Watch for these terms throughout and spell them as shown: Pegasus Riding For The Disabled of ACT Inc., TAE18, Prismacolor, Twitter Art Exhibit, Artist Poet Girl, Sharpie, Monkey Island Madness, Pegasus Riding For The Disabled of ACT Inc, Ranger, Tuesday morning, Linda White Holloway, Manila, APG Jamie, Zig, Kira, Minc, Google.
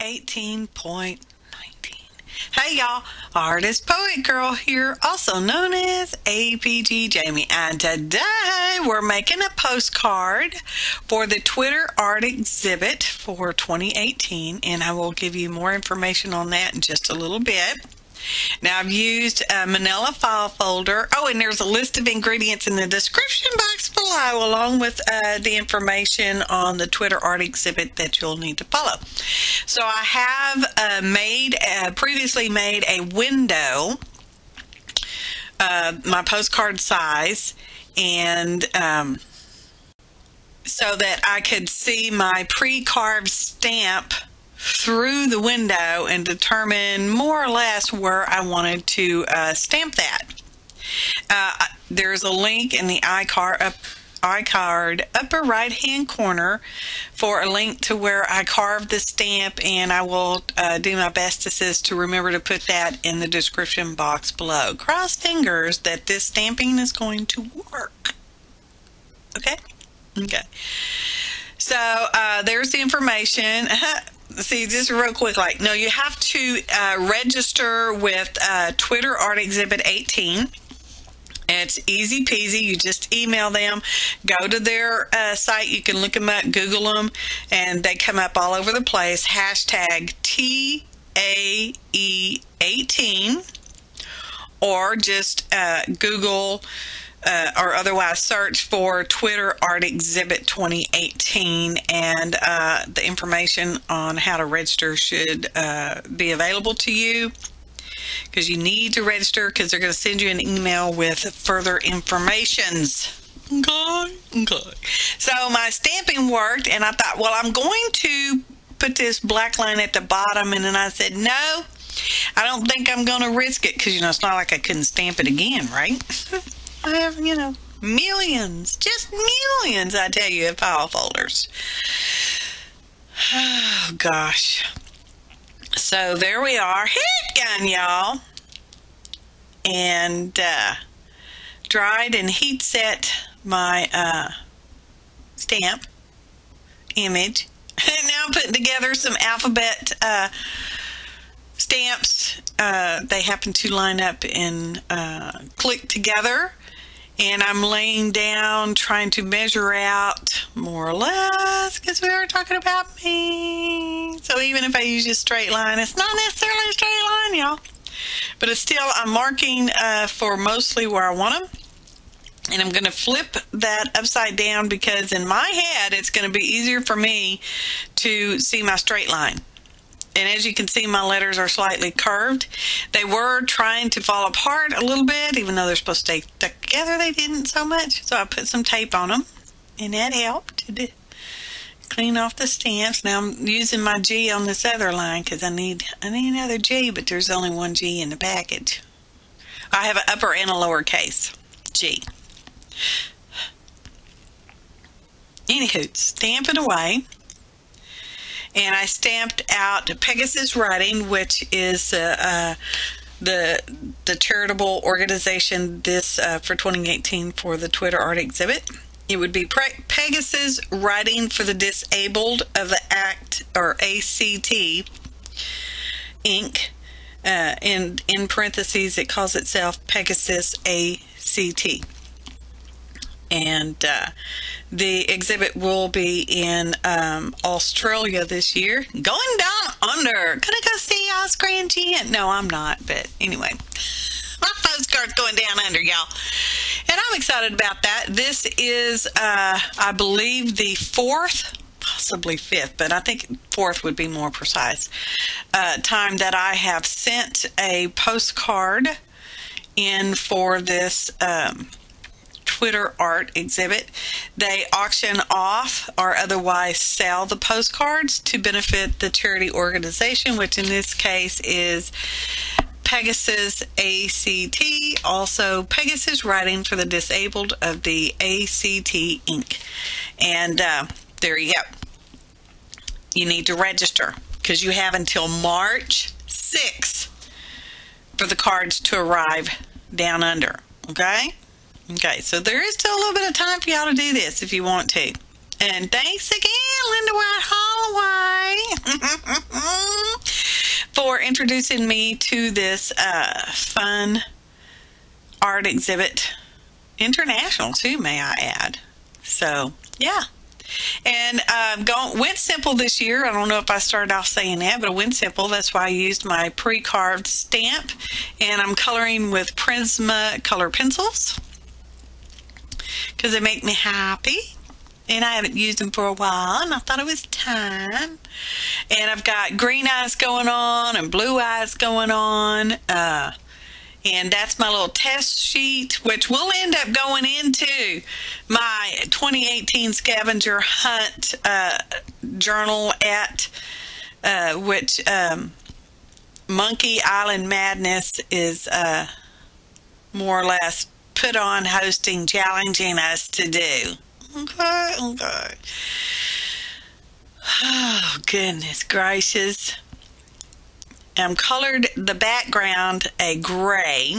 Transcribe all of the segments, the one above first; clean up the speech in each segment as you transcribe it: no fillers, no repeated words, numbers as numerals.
18.19. Hey y'all, Artist Poet Girl here, also known as APG Jamie, and today we're making a postcard for the Twitter Art Exhibit for 2018, and I will give you more information on that in just a little bit. Now, I've used a Manila file folder. Oh, and there's a list of ingredients in the description box below, along with the information on the Twitter Art Exhibit that you'll need to follow. So I have previously made a window, my postcard size, and so that I could see my pre-carved stamp through the window and determine more or less where I wanted to stamp that. There's a link in the iCard upper right hand corner for a link to where I carved the stamp, and I will do my best to remember to put that in the description box below. Cross fingers that this stamping is going to work. Okay? Okay. So there's the information. See, just real quick, like, no, you have to register with Twitter Art Exhibit 18. It's easy peasy. You just email them, go to their site. You can look them up, Google them, and they come up all over the place. Hashtag TAE18, or just Google or otherwise search for Twitter Art Exhibit 2018, and the information on how to register should be available to you, because you need to register, because they're going to send you an email with further informations. Okay, okay. So my stamping worked, and I thought, well, I'm going to put this black line at the bottom, and then I said, no, I don't think I'm going to risk it, because, you know, it's not like I couldn't stamp it again, right? I have, you know, millions, just millions, I tell you, of file folders. Oh, gosh. So there we are. Hit gun, y'all. And dried and heat set my stamp image. And now I'm putting together some alphabet stamps. They happen to line up and click together. And I'm laying down, trying to measure out more or less, because we were talking about me. So even if I use a straight line, it's not necessarily a straight line, y'all. But it's still, I'm marking for mostly where I want them. And I'm going to flip that upside down, because in my head, it's going to be easier for me to see my straight line. And as you can see, my letters are slightly curved. They were trying to fall apart a little bit, even though they're supposed to stay together. They didn't so much. So I put some tape on them, and that helped to clean off the stamps. Now I'm using my G on this other line, because I need another G, but there's only one G in the package. I have an upper and a lowercase G. Anywho, stamp it away. And I stamped out Pegasus Riding, which is the charitable organization this for 2018 for the Twitter Art Exhibit. It would be Pegasus Riding for the Disabled of the ACT, or ACT Inc. And in parentheses, it calls itself Pegasus ACT. And the exhibit will be in Australia this year. Going down under. Could I go see y'all's Grand Chant? No, I'm not. But anyway, my postcard's going down under, y'all. And I'm excited about that. This is, I believe, the fourth, possibly fifth, but I think fourth would be more precise, time that I have sent a postcard in for this Twitter Art Exhibit. They auction off or otherwise sell the postcards to benefit the charity organization, which in this case is Pegasus ACT, also Pegasus Riding for the Disabled of the ACT Inc. And there you go. You need to register, because you have until March 6th for the cards to arrive down under. Okay? Okay, so there is still a little bit of time for y'all to do this if you want to. And thanks again, Linda White Holloway. introducing me to this fun art exhibit. International too, may I add. So, yeah. And went simple this year. I don't know if I started off saying that, but I went simple. That's why I used my pre-carved stamp. And I'm coloring with Prismacolor pencils because they make me happy. And I haven't used them for a while, and I thought it was time. And I've got green eyes going on and blue eyes going on. And that's my little test sheet, which will end up going into my 2018 scavenger hunt journal at which Monkey Island Madness is more or less put on hosting, challenging us to do. Okay, okay. Oh, goodness gracious. I'm colored the background a gray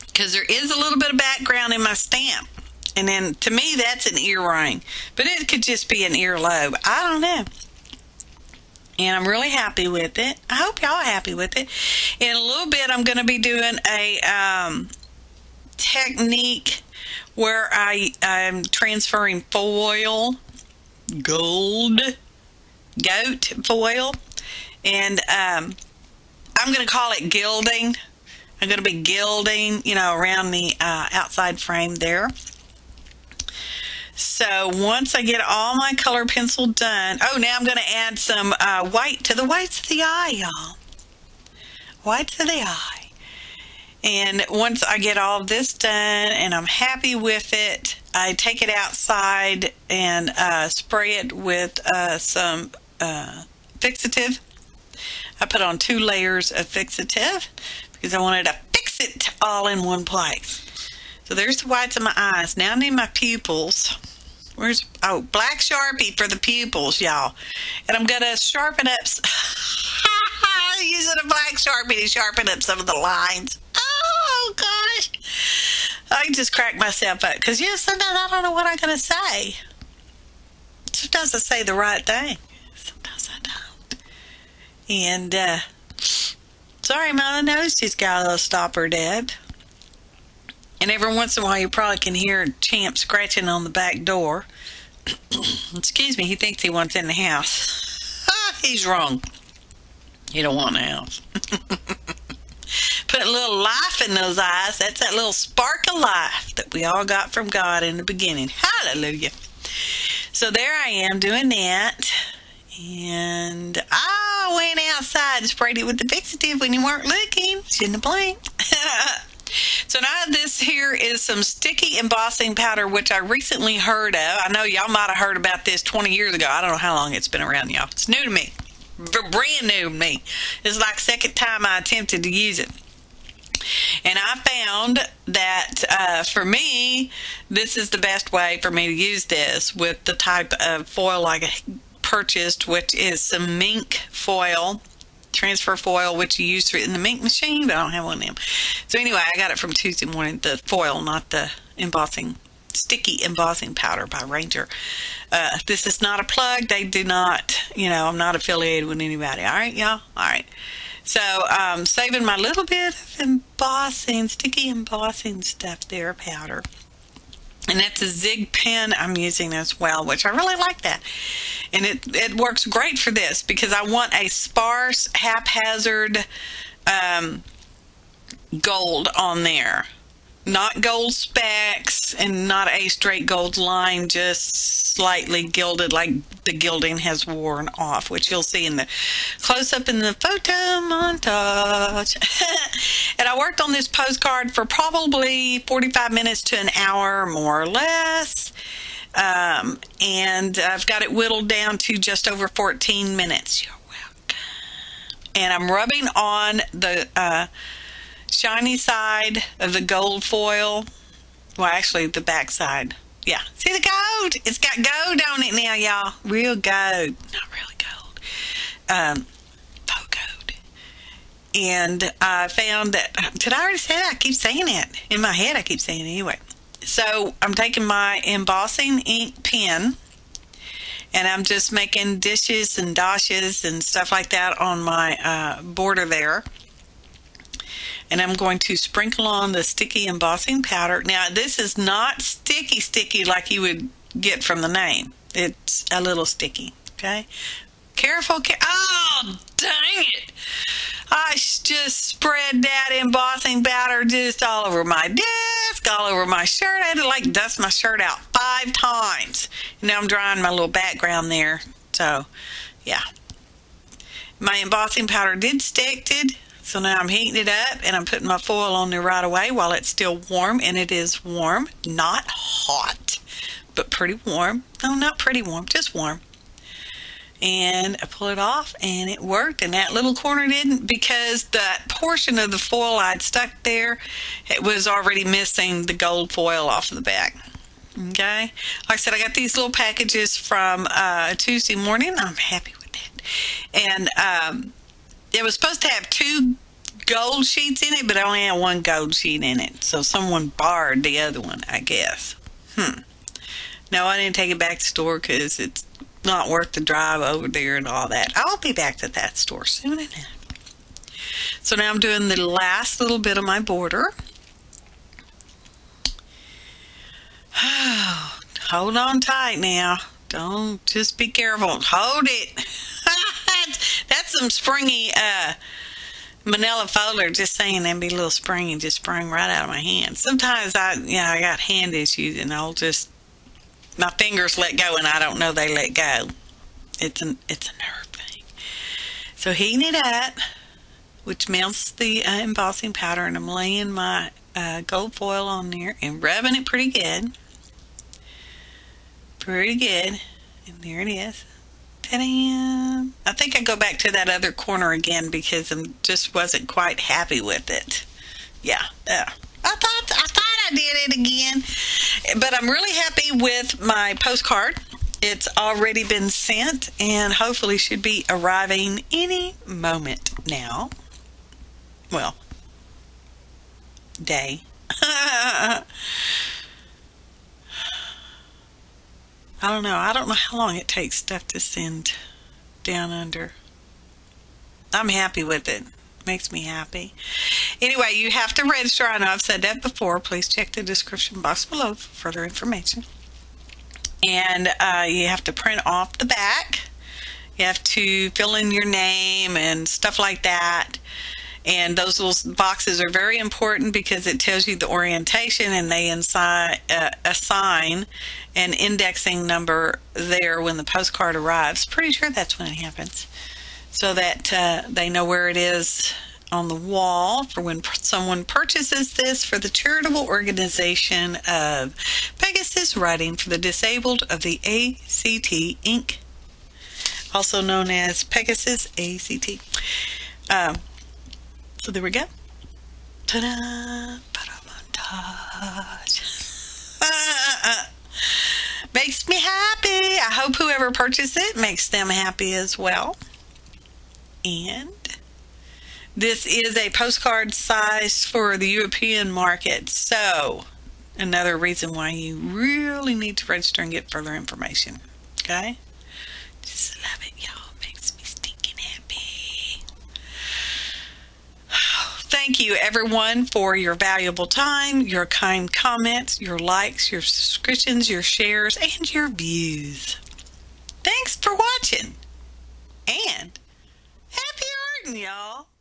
because there is a little bit of background in my stamp, and then to me that's an earring, but it could just be an earlobe. I don't know, and I'm really happy with it. I hope y'all are happy with it. In a little bit I'm going to be doing a technique where I'm transferring foil, goat foil, and I'm going to call it gilding. I'm going to be gilding, you know, around the outside frame there. So once I get all my color pencil done, oh, now I'm going to add some white to the whites of the eye, y'all. Whites of the eye. And once I get all this done and I'm happy with it, I take it outside and spray it with some fixative. I put on 2 layers of fixative because I wanted to fix it all in one place. So there's the whites of my eyes. Now I need my pupils. Where's, oh, black Sharpie for the pupils, y'all. And I'm going to sharpen up, using a black Sharpie to sharpen up some of the lines. Oh, gosh. I just cracked myself up because, you know, sometimes I don't know what I'm going to say. Sometimes I say the right thing. Sometimes I don't. And, sorry, my nose just got a little stopper dead. And every once in a while, you probably can hear Champ scratching on the back door. Excuse me, he thinks he wants in the house. He's wrong. He don't want the house. Put a little life in those eyes. That's that little spark of life that we all got from God in the beginning. Hallelujah. So there I am doing that. And I went outside and sprayed it with the fixative when you weren't looking. Shouldn't have blinked. So now this here is some sticky embossing powder, which I recently heard of. I know y'all might have heard about this 20 years ago. I don't know how long it's been around, y'all. It's new to me. Brand new to me. It's like second time I attempted to use it. And I found that for me, this is the best way for me to use this with the type of foil I purchased, which is some Minc foil, transfer foil, which you use in the Minc machine, but I don't have one of them. So anyway, I got it from Tuesday Morning, the foil, not the embossing, sticky embossing powder by Ranger. This is not a plug. They do not, you know, I'm not affiliated with anybody. All right, y'all? All right. So saving my little bit of embossing, sticky embossing stuff there, powder. And that's a Zig pen I'm using as well, which I really like that. And it works great for this because I want a sparse, haphazard gold on there. Not gold specks and not a straight gold line, just slightly gilded like the gilding has worn off, which you'll see in the close-up in the photo montage. And I worked on this postcard for probably 45 minutes to an hour, more or less. And I've got it whittled down to just over 14 minutes. You're welcome. And I'm rubbing on the shiny side of the gold foil. Well, actually the back side. Yeah, see the gold? It's got gold on it now, y'all. Real gold, not really gold, faux gold. And I found that, did I already say that? I keep saying it in my head. I keep saying it anyway. So I'm taking my embossing ink pen and I'm just making dishes and dashes and stuff like that on my border there. And I'm going to sprinkle on the sticky embossing powder. Now, this is not sticky sticky like you would get from the name. It's a little sticky, okay? Careful, oh, dang it! I just spread that embossing powder just all over my desk, all over my shirt. I had to like dust my shirt out 5 times. And now I'm drawing my little background there. So, yeah. My embossing powder did stick, so now I'm heating it up and I'm putting my foil on there right away while it's still warm. And it is warm, not hot, but pretty warm. No, not pretty warm, just warm. And I pull it off and it worked, and that little corner didn't, because that portion of the foil I'd stuck there, it was already missing the gold foil off the back. Okay, like I said, I got these little packages from Tuesday morning. I'm happy with that. And it was supposed to have 2 gold sheets in it, but I only had 1 gold sheet in it, so someone borrowed the other one, I guess. No, I didn't take it back to the store because it's not worth the drive over there and all that. I'll be back to that store soon enough. So now I'm doing the last little bit of my border. Oh, hold on tight now. Don't, just be careful. Hold it. That's some springy manila folder. Just saying, that'd be a little springy. Just sprung right out of my hand. Sometimes I got hand issues and I'll just, my fingers let go, and I don't know they let go. It's a nerve thing. So heating it up, which melts the embossing powder, and I'm laying my gold foil on there and rubbing it pretty good. Pretty good. And there it is. Ta-da! I think I go back to that other corner again because I just wasn't quite happy with it. Yeah. I thought I did it again. But I'm really happy with my postcard. It's already been sent and hopefully should be arriving any moment now. Well, day. I don't know. I don't know how long it takes stuff to send down under. I'm happy with it. Makes me happy. Anyway, you have to register. I know I've said that before. Please check the description box below for further information. And you have to print off the back. You have to fill in your name and stuff like that. And those little boxes are very important because it tells you the orientation, and they assign an indexing number there when the postcard arrives. Pretty sure that's when it happens. So that they know where it is on the wall for when someone purchases this for the charitable organization of Pegasus Riding for the Disabled of the ACT Inc, also known as Pegasus ACT. So there we go. Ta-da! Montage. Makes me happy. I hope whoever purchased it makes them happy as well. And this is a postcard size for the European market, so another reason why you really need to register and get further information. Okay, just love it, y'all. Makes me stinking happy. Thank you everyone for your valuable time, your kind comments, your likes, your subscriptions, your shares, and your views. Thanks for watching, and happy arting, y'all!